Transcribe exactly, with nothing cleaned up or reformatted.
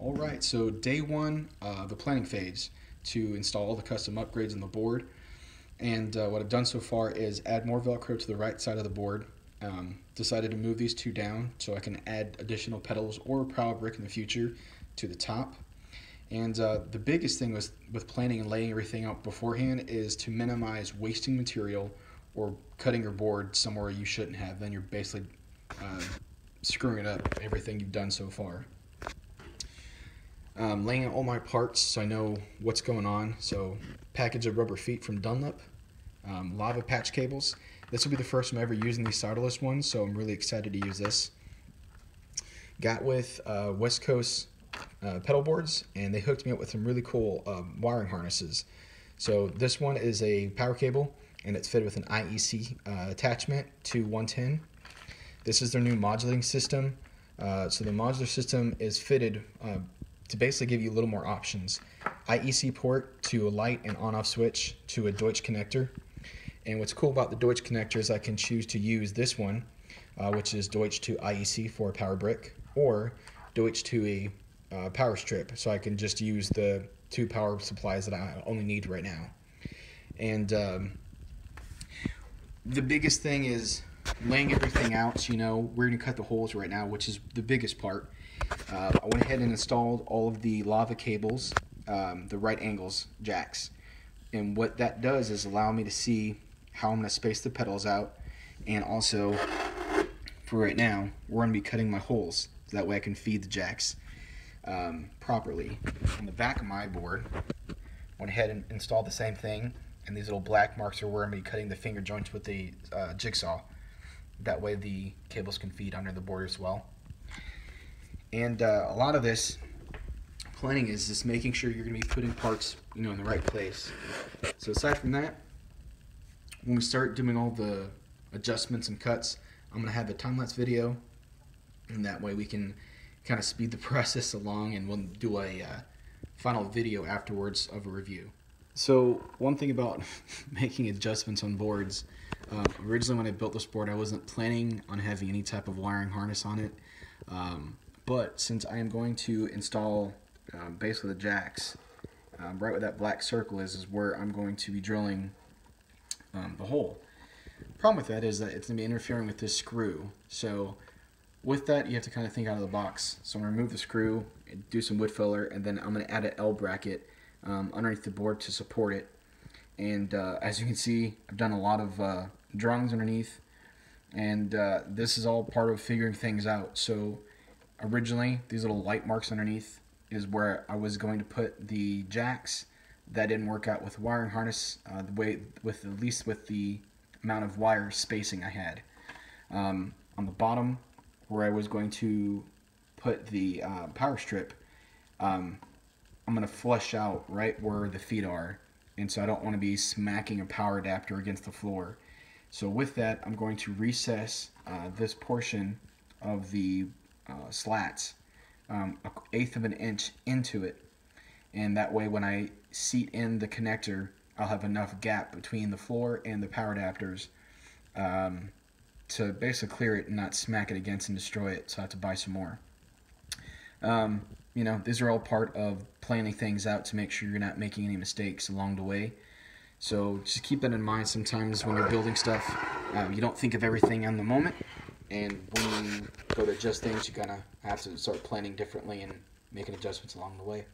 All right, so day one, uh, the planning phase to install all the custom upgrades on the board. And uh, what I've done so far is add more Velcro to the right side of the board. Um, decided to move these two down so I can add additional pedals or prow brick in the future to the top. And uh, the biggest thing was with planning and laying everything out beforehand is to minimize wasting material or cutting your board somewhere you shouldn't have. Then you're basically uh, screwing up everything you've done so far. Um, laying out all my parts so I know what's going on. So package of rubber feet from Dunlop, um, lava patch cables. This will be the first time I'm ever using these solderless ones, so I'm really excited to use this. Got with uh, West Coast uh, pedal boards, and they hooked me up with some really cool um, wiring harnesses. So this one is a power cable, and it's fitted with an I E C uh, attachment to one ten. This is their new modulating system. Uh, so the modular system is fitted uh, to basically give you a little more options. I E C port to a light and on-off switch to a Deutsch connector. And what's cool about the Deutsch connector is I can choose to use this one, uh, which is Deutsch to I E C for a power brick, or Deutsch to a uh, power strip. So I can just use the two power supplies that I only need right now. And um, the biggest thing is laying everything out. So you know, we're going to cut the holes right now, which is the biggest part. Uh, I went ahead and installed all of the lava cables, um, the right angles jacks. And what that does is allow me to see how I'm going to space the pedals out, and also for right now we're going to be cutting my holes so that way I can feed the jacks um, properly. On the back of my board, went ahead and installed the same thing, and these little black marks are where I'm going to be cutting the finger joints with the uh, jigsaw. That way the cables can feed under the board as well. And uh, a lot of this planning is just making sure you're going to be putting parts, you know, in the right place. So aside from that, when we start doing all the adjustments and cuts, I'm going to have a time-lapse video, and that way we can kind of speed the process along, and we'll do a uh, final video afterwards of a review. So one thing about making adjustments on boards, uh, originally when I built this board I wasn't planning on having any type of wiring harness on it, um, but since I am going to install um, basically the jacks, um, right where that black circle is, is where I'm going to be drilling Um, the hole. Problem with that is that it's going to be interfering with this screw. So with that, you have to kind of think out of the box. So I'm going to remove the screw, and do some wood filler, and then I'm going to add an L bracket um, underneath the board to support it. And uh, as you can see, I've done a lot of uh, drawings underneath, and uh, this is all part of figuring things out. So originally, these little light marks underneath is where I was going to put the jacks. That didn't work out with the wiring harness, uh, the way with at least with the amount of wire spacing I had. Um, on the bottom, where I was going to put the uh, power strip, um, I'm going to flush out right where the feet are, and so I don't want to be smacking a power adapter against the floor. So with that, I'm going to recess uh, this portion of the uh, slats um, an eighth of an inch into it, and that way when I seat in the connector, I'll have enough gap between the floor and the power adapters um, to basically clear it and not smack it against and destroy it, so I have to buy some more. Um, you know, these are all part of planning things out to make sure you're not making any mistakes along the way. So just keep that in mind. Sometimes when you're building stuff, uh, you don't think of everything in the moment, and when you go to adjust things, you kind of have to start planning differently and making adjustments along the way.